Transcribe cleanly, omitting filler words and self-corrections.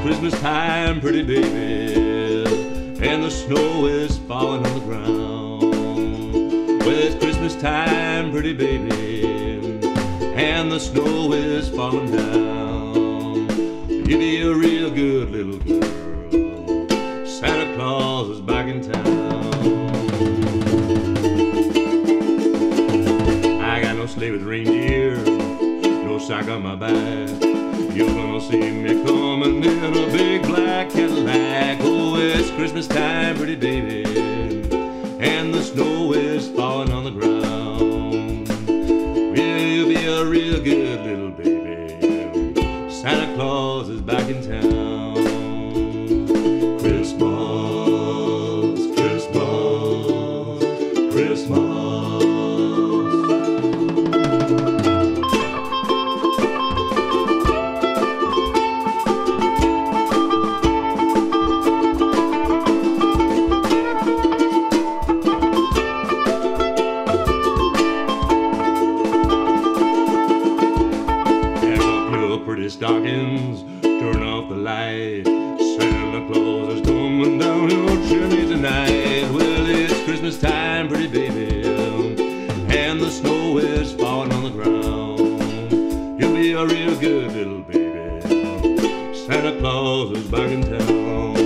Christmas time, pretty baby, and the snow is falling on the ground. Well, it's Christmas time, pretty baby, and the snow is falling down. You be a real good little girl, Santa Claus is back in town. I got no sleigh with reindeer, no sack on my back. You're gonna see me coming in a big black Cadillac. Oh, it's Christmas time, pretty baby, and the snow is falling on the ground. Yeah, you'll be a real good little baby, Santa Claus is back in town. Christmas, Christmas, Christmas. Stockings, turn off the light. Santa Claus is coming down your chimney tonight. Well, it's Christmas time, pretty baby, and the snow is falling on the ground. You'll be a real good little baby, Santa Claus is back in town.